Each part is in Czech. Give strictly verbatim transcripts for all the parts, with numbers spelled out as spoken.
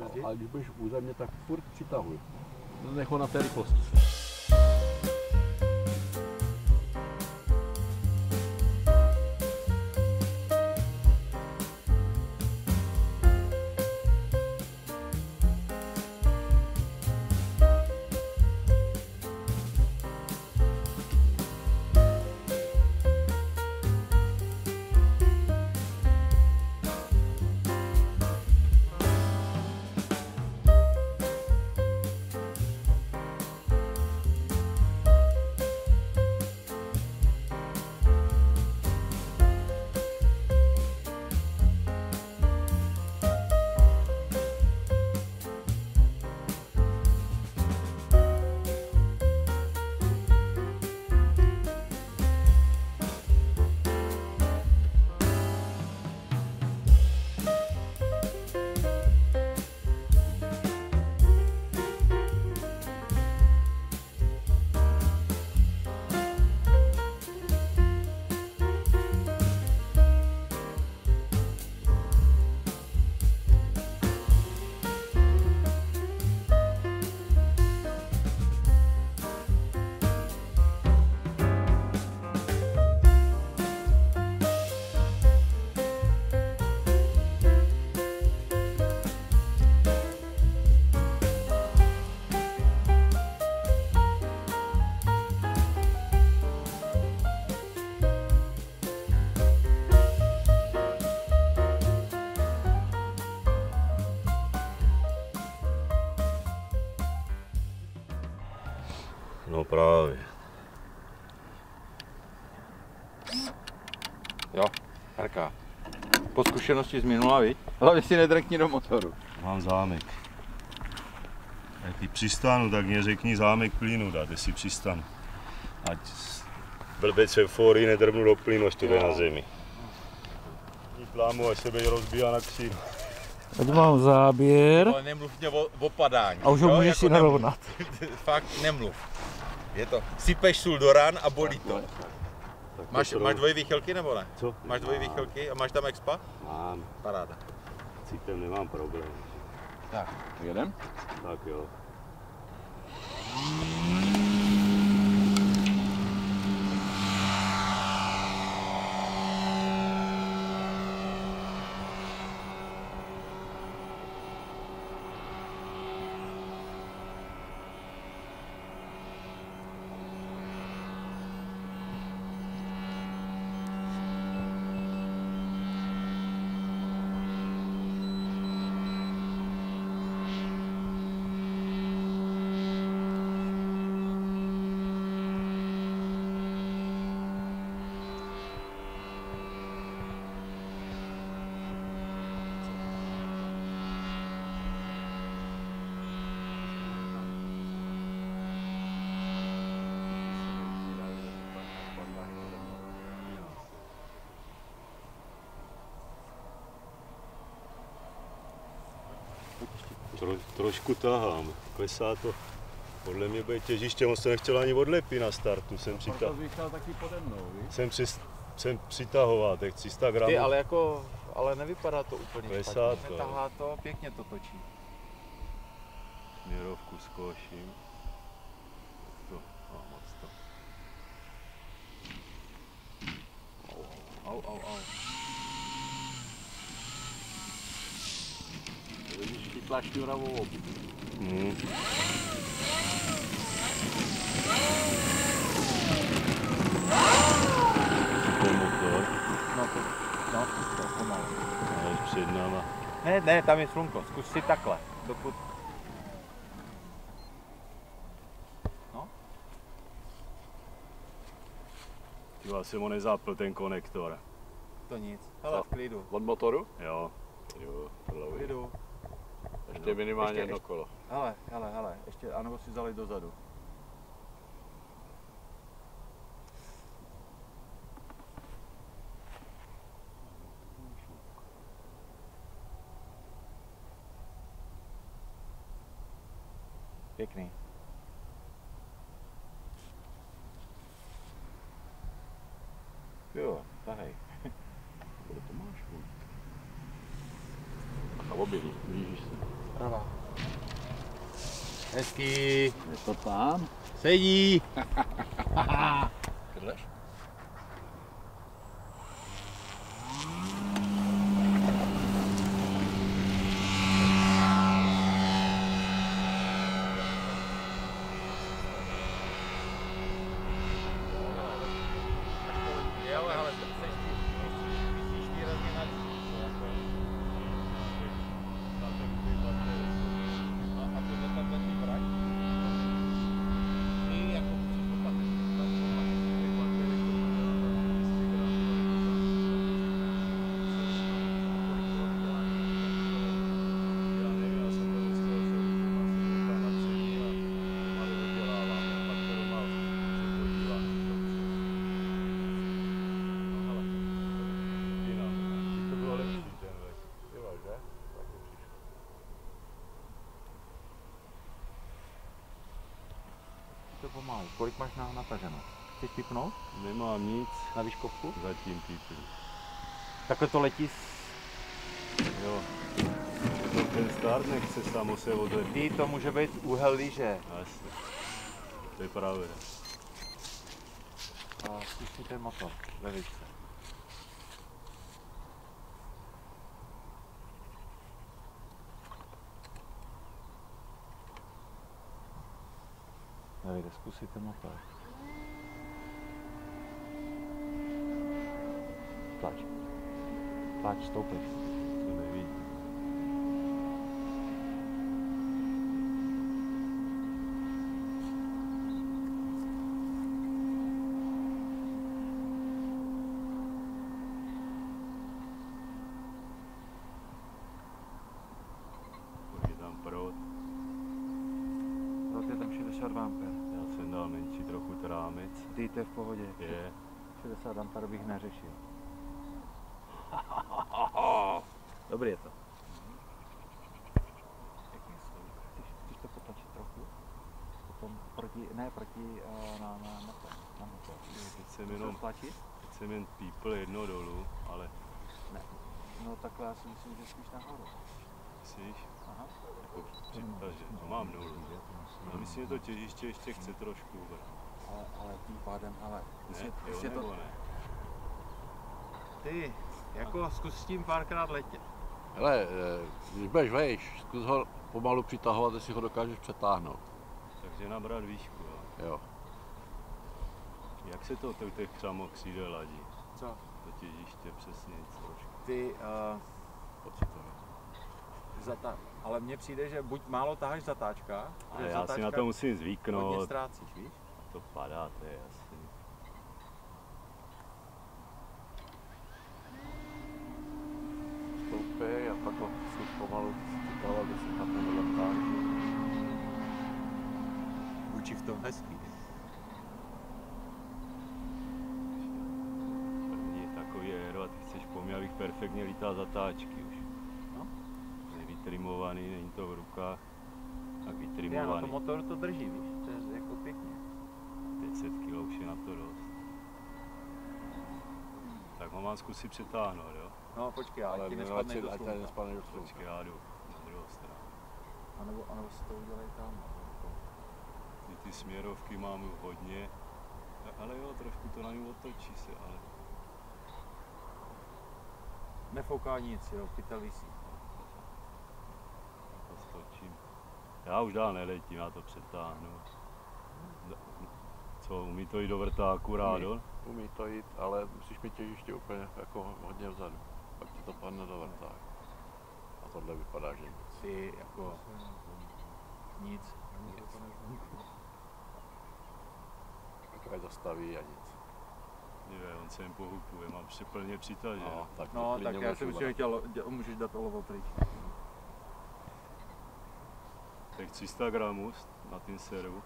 a, a když budeš územně, tak furt přitahuj. Nech ho na té rychlosti. No právě. Jo, Harka. Po zkušenosti z minula, viď? Hlavně si nedrkni do motoru. Mám zámek. Jak ty přistanu, tak mě řekni zámek plynu, dáte si přistanu. Ať blbec euforii nedrmnu do plynu, až to jde na zemi. Ní plámu, až sebe rozbíjá na křídu. Teď mám záběr. Ale nemluv mě o, o padání. A už ho můžeš jako si narovnat. Nemluv. Fakt nemluv. Je to. Sypeš sůl do ran a bolí to. Máš, máš dvoje výchylky nebo ne? Co? Máš dvoje výchylky a máš tam expa? Mám. Paráda. Cítem nemám problém. Tak, jedem? Tak jo. Tro, trošku tahám, klesá to. Podle mě bude těžiště, on se nechtěl ani odlepit na startu. Jsem přitahoval. Taky pode mnou, jsem, při, jsem přitahoval, tak tři sta gramů. Ty, ale jako, ale nevypadá to úplně klesá špatně. To. Netahá to, pěkně to točí. Směrovku zkouším. To, a moc to. Au, au, au. Vyškytla šňuravou obu. Mm. Motor. No to, no to pomalu. No, před náma. Ne, ne, tam je slunko, zkus si takhle. Dokud... No. Já jsem ho nezápl ten konektor. To nic, hele v klidu. Od motoru? Jo. Jo, v klidu. Ještě minimálně jedno kolo. Hele, hele, hele, ještě, anebo si vzali dozadu. Pěkný. Jo, tahej. Bude to máš, vůbec. A objeví, blížíš se. doprava. Hezký. Je to tam? Sedí. Kdleš? Pomalu. Kolik máš na, nataženo? Chceš pipnout? Nemám nic. Na výškovku? Zatím pipnu. Takhle to letí s... Jo. To ten start nechce samo se odletí. Ty, to může být úhel lyže. Jasně. To je pravda. A slyší ten motor ve výšce. Dejte, zkusíte motor. Tlač. Tlač, stoupej. To nevidím. Je tam proud. Proud je tam šedesát dva ampér. Dal menší trochu trámic. Ty, to je v pohodě. Je. šedesát ampér bych neřešil. Dobrý je to. Chceš to potlačit trochu? Potom proti, ne proti, na, na, na to. Na motor. Teď jsem jenom, teď jsem jen pípl jedno dolů, ale... Ne. No takhle já si myslím, že spíš nahoru. Myslíš? Aha. Jako přitaže, to mám dolů. Já myslím, že to těžiště ještě chce trošku brát. Ale, ale tím pádem, ale... Ne, jo, nebo to... ne? Ty, jako zkus s tím párkrát letět. Hele, když budeš vejš, zkus ho pomalu přitahovat, jestli ho dokážeš přetáhnout. Takže nabrat výšku, jo? Jo. Jak se to těch křamokřídel ladí? Co? To těžiště přesně trošku. Ty, uh... pocitově. Zata. Ale mně přijde, že buď málo taháš zatáčka, ale já zatáčka si na to musím zvyknout. Hodně ztrácíš, víš? To padá, to je jasný. Stoupej a pak ho pomalu zpítal, aby si tam nebyl zatáčku. Buči v tom hezký. Je takový aero a ty chceš po mě, abych perfektně lítal zatáčky už. Vytrimovaný, není to v rukách, tak vytrimovaný. Já, to motor to drží, víš, to je jako pěkně. pět set kilogramů už je na to dost. Tak ho mám zkusit přetáhnout, jo? No počkej, ale ať ti nespadne do slunka. nespadne do slunka. Počkej, já jdu na druhou stranu. A nebo, a nebo si to udělej tam. Ty, ty směrovky mám hodně, tak, ale jo, trošku to na něj otočí se, ale... Nefouká nic, jo, pytel visí. Já už dál neletím, já to přetáhnu. Co, umí to jít do vrtáku rádo? Umí, umí to jít, ale musíš mít těžiště úplně jako hodně vzadu. Pak ti to padne do vrtáku. A tohle vypadá, že nic. Ty jako... Nic. Nic. Takové zastaví a nic. Dívej, on se jim pohupuje, mám přeplně přitažené. No, tak, no, tak já si myslím, že můžeš dát olovo pryč. Těch tři sta gramů na tím seru.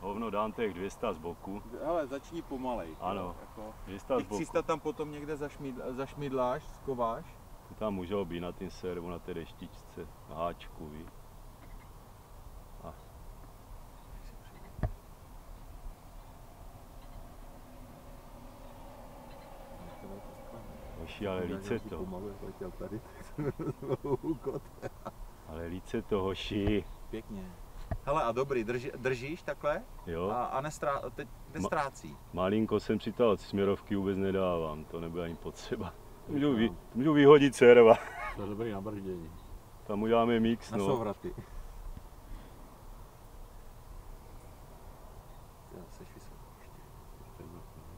Hovno dám těch dvě stě z boku. Ale začni pomalej. Ano, jako, dvě stě z boku. tři sta tam potom někde zašmidl, zašmidláš, skováš. Ty tam můžou být na tím seru, na té deštičce, na háčku, ví. A. Hoši, ale líce to. Pomalu, tady, tak Ale líce to, hoši. Pěkně. Hele, a dobrý, drži, držíš takhle? Jo. A, a nestrá, teď nestrácí. Ma, malinko jsem přital, směrovky vůbec nedávám, to nebude ani potřeba. Můžu, vy, můžu vyhodit serva. To je dobrý na brždění. Tam uděláme mix, na no. Na souvraty.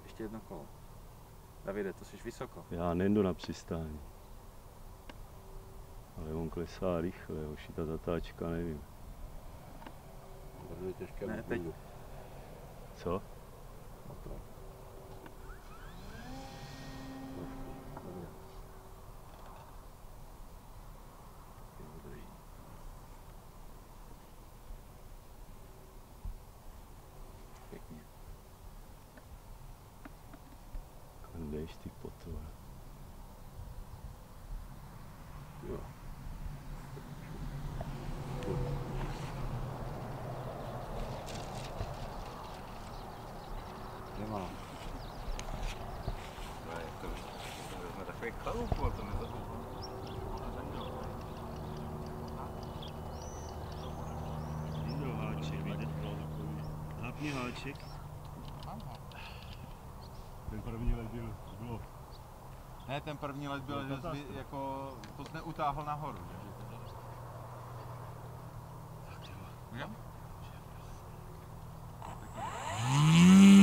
Ještě jedno kolo. Davide, to jsi vysoko. Já nejdu na přistání. Ale on klesá rychle, už ta zatáčka, nevím. Bude těžké ne, teď. Co? Pěkně. Kondejš ty potvor. Jo. Nemám. No, je to, to jsme takový chalup, ale to nezabudlo. Jdu háček, vidět takový. Hápni háček. Ten první let byl, bylo. Ne, ten první let byl, že jsi jako, to jsi neutáhl nahoru. Tak jo. Jo?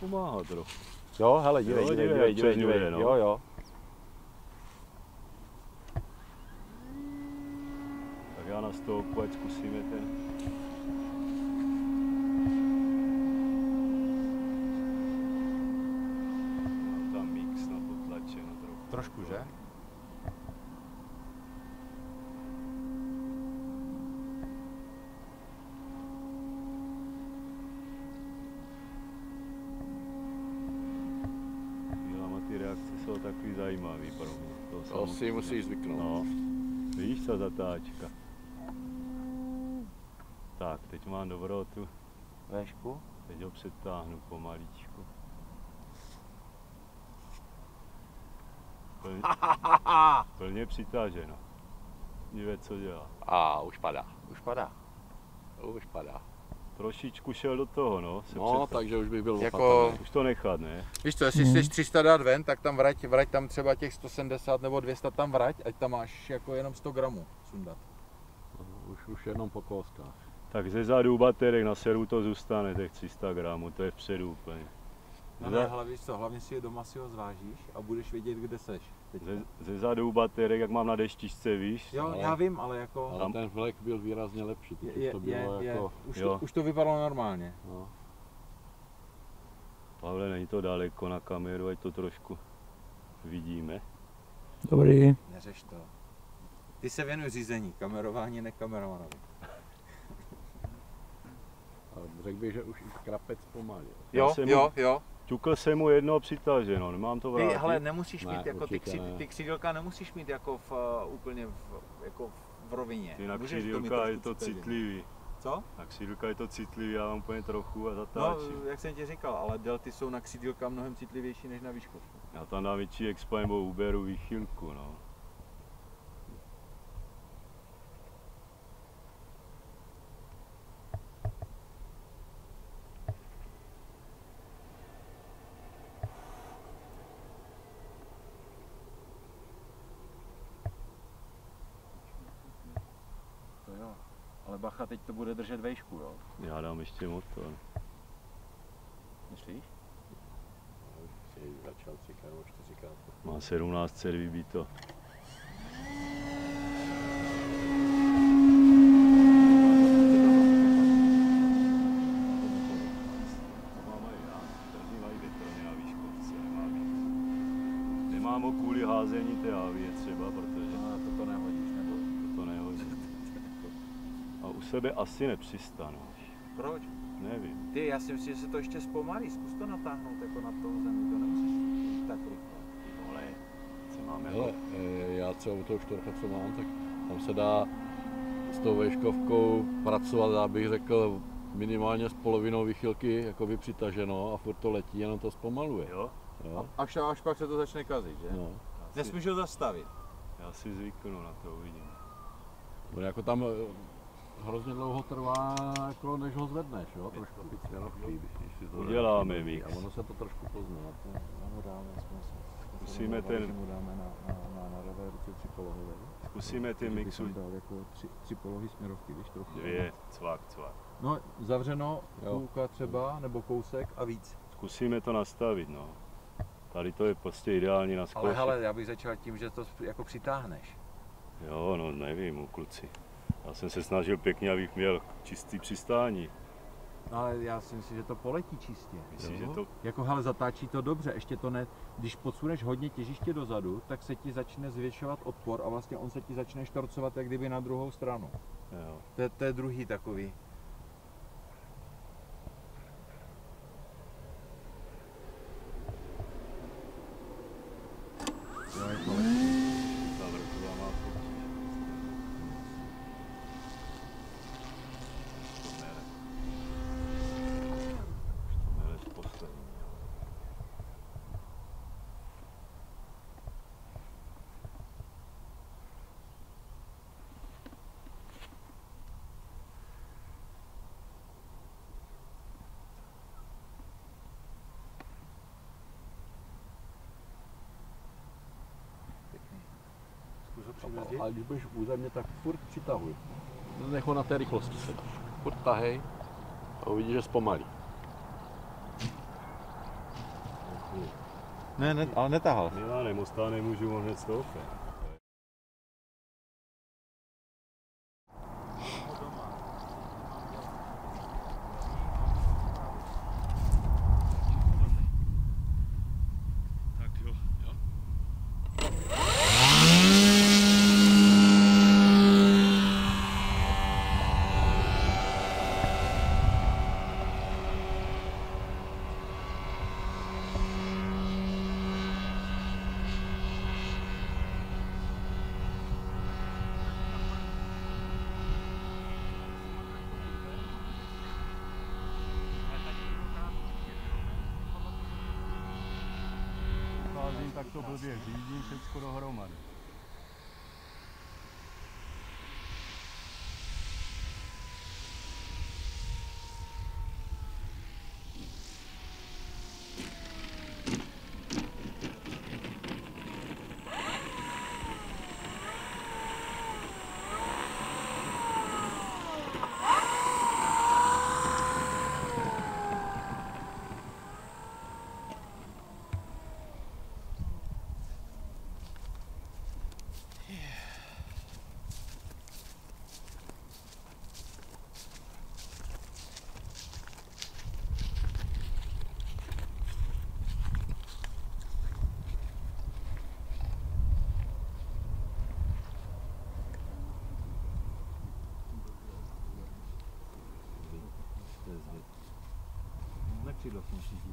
Pomáhá trochu. Jo, hele, dívej, dívej, dívej, dívej, dívej, dívej, jo, jo. Tak já na stoupu, ať zkusíme ten. Mám tam mix na potlačeno trochu. Trošku, že? Jsou takový zajímavý pro mě. To si musíš zvyknout. No. Víš, ta zatáčka. Tak, teď mám dobrou tu vešku. Teď ho přetáhnu pomaličku. Plně, plně přitaženo. Dívej, co dělá. A už padá. Už padá. Už padá. Trošičku šel do toho, no. No, takže už bych byl jako... Už to nechat, ne? Víš co, jestli chceš tři sta dát ven, tak tam vrať, vrať tam třeba těch sto sedmdesát nebo dvě stě tam vrať, ať tam máš jako jenom sto gramů sundat. Už, už jenom po kouskách. Tak ze zadu baterek na seru to zůstane, těch tři sta gramů, to je vpředu úplně. No ne, hlavně, víš co, hlavně si je doma si ho zvážíš a budeš vědět, kde seš. Ze, ze zadu baterek, jak mám na deštičce, víš? Jo, ale, já vím, ale jako... Ale ten vlek byl výrazně lepší, je, je, to bylo je, jako... Je. Už, to, už to vypadalo normálně. No. Pavle, není to daleko na kameru, ať to trošku vidíme. Dobrý. Neřeš to. Ty se věnuj řízení, kamerování nekamerované. Řekl bych, že už i krapec pomalil. Jo, jo, jo. Ťukl jsem mu jedno přitaženo, nemám to vrátit. Ty, hele, nemusíš mít, ne, jako ty, kři, ty křídilka nemusíš mít jako v, úplně v, jako v rovině. Ty na křídilka je to citlivý. Co? Na křídilka je to citlivý, já vám úplně trochu a zatáčím. No, jak jsem ti říkal, ale delty jsou na křídilka mnohem citlivější než na výškovku. Já tam dám větší expo nebo uberu výchylku, no. No. Ale bacha, teď to bude držet vejšku, jo? Já dám ještě motor. Myslíš? Začal třikrát nebo čtyřikrát. Má sedmnáct cer vybíto. Nemám ho kvůli házení té hávie třeba, protože toto nehodíš, nebo toto nehodíš. A u sebe asi nepřistaneš. Proč? Nevím. Ty, já si myslím, že se to ještě zpomalí, zkus to natáhnout jako na tom zemi, to nemusíš tak rychle. Ale co máme? Hele, já co u toho čtvrka, co mám, tak tam se dá s tou vejškovkou pracovat, já bych řekl, minimálně s polovinou výchylky jakoby přitaženo a furt to letí, jenom to zpomaluje. Jo? Jo. A až, až pak se to začne kazit, že? No. Nesmíš ho zastavit. Já si zvyknu, na to uvidím. No, jako tam hrozně dlouho trvá, jako než ho zvedneš, jo? Trošku pice, no, když to uděláme mix. A ono se to trošku pozná. Ano, dáme, jsme zkusíme ten... mu dáme na, na, na levé ruce tři polohové. Zkusíme ty mixu. Dal jako tři, tři polohy směrovky, víš, trochu. Dvě, cvak, cvak. No, zavřeno, půlka třeba, nebo kousek a víc. Zkusíme to nastavit, no. Tady to je prostě ideální na skoušení. Ale hele, já bych začal tím, že to jako přitáhneš. Jo, no nevím, kluci. Já jsem se snažil pěkně, abych měl čistý přistání. No, ale já si myslím, že to poletí čistě. Myslíš, že to... Jako hele, zatáčí to dobře, ještě to ne... Když podsuneš hodně těžiště dozadu, tak se ti začne zvětšovat odpor a vlastně on se ti začne štorcovat jak kdyby na druhou stranu. Jo. To je, to je druhý takový. A když budeš územně, tak furt přitahuj. Nech ho na té rychlosti sedíš. Furt tahej a uvidíš, že zpomalí. Ne, ne, ale netahal. Já nemostá nemůžu, on hned stoupne. Tak to blbě řídím všechno dohromady. Nepřijde jsem všichni.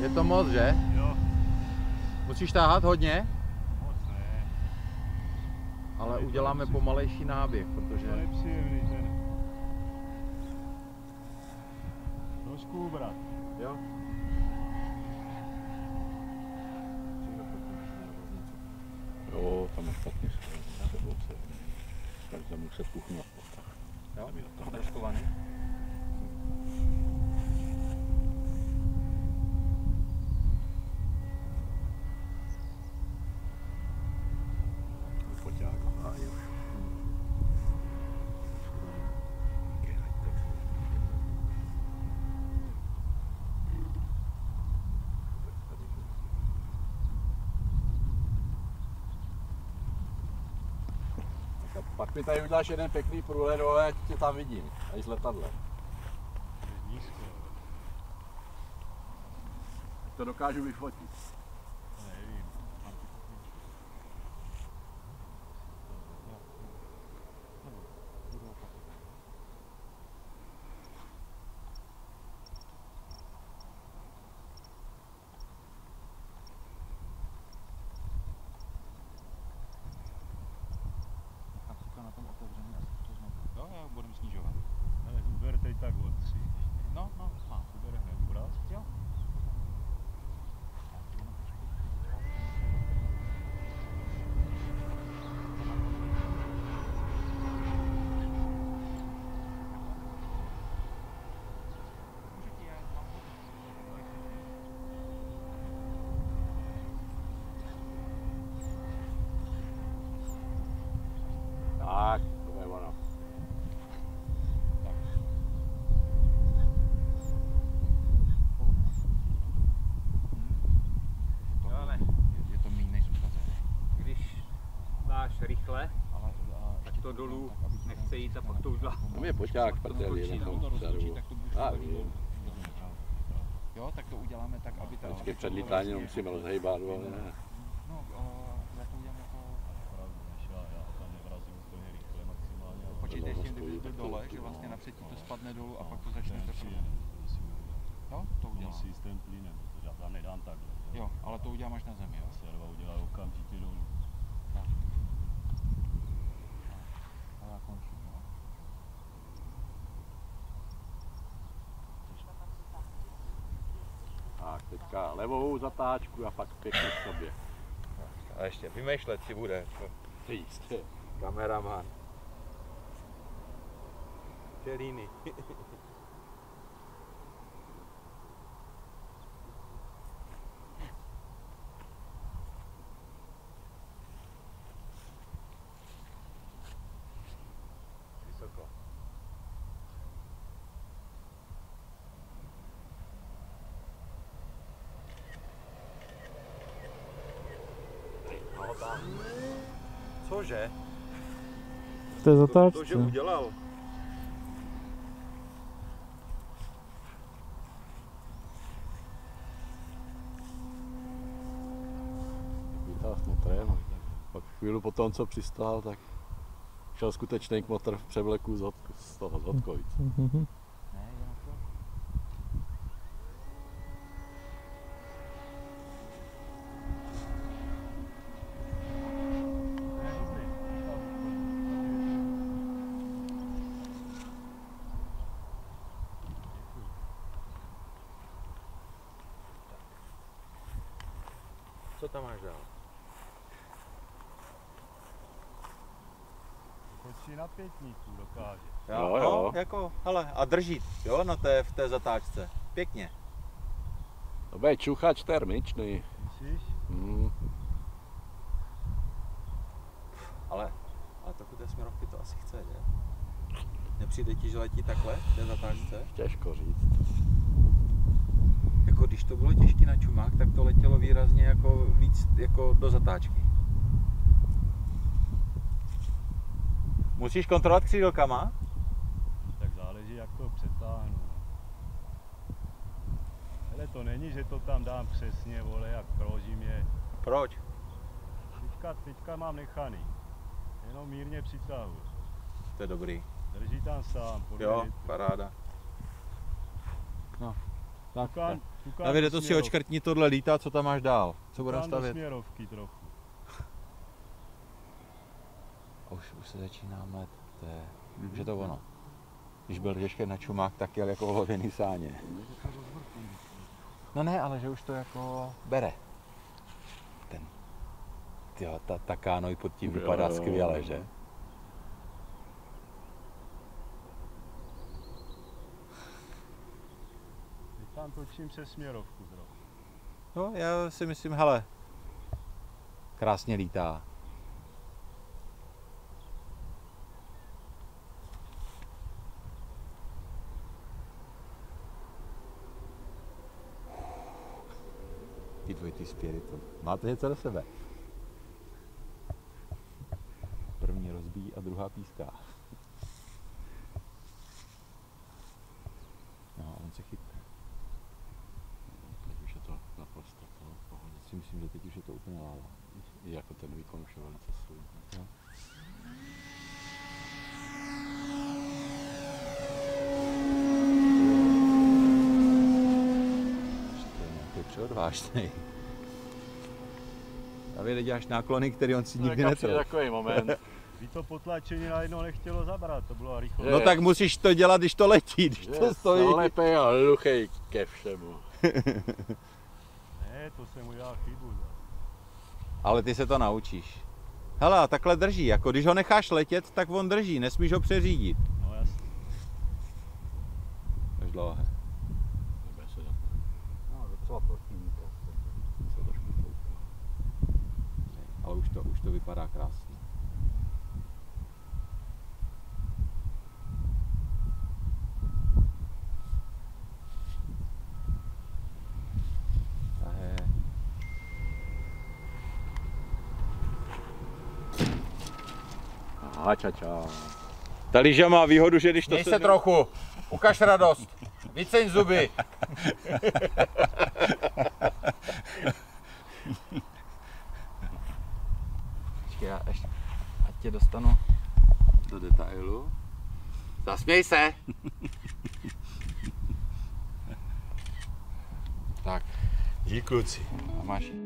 Je to moc, že? Jo. Musíš táhat hodně? Ale uděláme pomalejší náběh, protože... To je příjemný ten. Trošku ubrat. Jo. Jo, tam ostatně sebou se. Tady jsem muset kuchnu a potách. Jo, byl to troškovaný. Pak mi tady uděláš jeden pěkný průhled, ale tě tam vidím, a i z letadlem. To dokážu vyfotit. Nevím. Budeme snižovat. Uber teď tak od tři. No, no, mám. Uber hned ubrat. Jo. Tak. Rychle, tak to dolů nechce jít a pak to udělá. Tam je poťák, prdeli, na tom vzadu. A vím. Jo, tak to uděláme tak, aby ta... Vždycky před lítáním musíme rozhejbát, ale ne. No, já to udělám jako... Já tam nevrazím úplně rychle maximálně. Počítej s tím, kdyby to jde dole, že vlastně napředtím to spadne dolů a pak to začne trpnout. Jo, to udělám. Musí s tím plínem, já nedám takhle. Jo, ale to udělám až na zemi, jo. Serva udělá okamžitě dolů. Končím, no. Tak, teďka levou zatáčku a pak pěkně k sobě. A ještě vymýšlet si bude. Ty jistě. Kameraman. Čelíny. Cože? To je zatáčce. To, že udělal. Vytáhl s motorem. Pak chvíli potom, co přistál, tak šel skutečný k motor v převleku z, z toho zadkovic. Co tam máš dál? Kočí na pětníku dokáže. Jo, jo, jako, hele, a drží, jo, na té, v té zatáčce. Pěkně. To bude čuchač termičný. Myslíš? Mm. Ale, ale tak u té směrovky to asi chce, že? Nepřijde ti, že letí takhle, v té zatáčce? Těžko říct. Jako když to bylo těžké na čumák, tak to letělo výrazně jako víc jako do zatáčky. Musíš kontrolovat křídlkama? Tak záleží, jak to přetáhnu. Ale to není, že to tam dám přesně, vole, jak krožím je. Proč? Teďka, teďka mám nechaný. Jenom mírně přitáhnu. To je dobrý. Drží tam sám. Jo, paráda. No. Tak, tukán, tukán Davide, to si odškrtni tohle lítá, co tam máš dál, co budeme stavět? Směrovky trochu. Už, už se začíná mlet, to je, mm -hmm. že to ono. Když byl Řeškej na čumák, tak jel jako olověný sáně. No ne, ale že už to jako bere. Ten. Tyjo, ta, ta kánoj pod tím vypadá jo, skvěle, že? Teď tam točím se směrovku trochu. No, já si myslím, hele, krásně lítá. Ty dvojitý spěry, to má to něco do sebe. První rozbíjí a druhá píská. No, on se chytne. Teď už je to naprosto v pohodě. Si myslím, že teď už je to úplně láva. I jako ten výkon už je velice služný. Odvážný. A vy neděláš náklony, který on si nikdy no, netrhl. Takový moment. Vy to potlačení najednou nechtělo zabrat, to bylo rychle. No je. Tak musíš to dělat, když to letí, když je, to stojí. Nalepej a hluchej ke všemu. Ne, to jsem udělal chybu. Ale ty se to naučíš. Hele, takhle drží, jako když ho necháš letět, tak on drží, nesmíš ho přeřídit. No jasně. Až dlouhé. Ale už to, už to vypadá krásně. Ahé. Aha, ča, ča. Ta lyža má výhodu, že když to Měj se... se trochu, ukaž radost, vyceň zuby. Já ještě, ať tě dostanu do detailu. Zasměj se! Tak, díky kluci. A máš.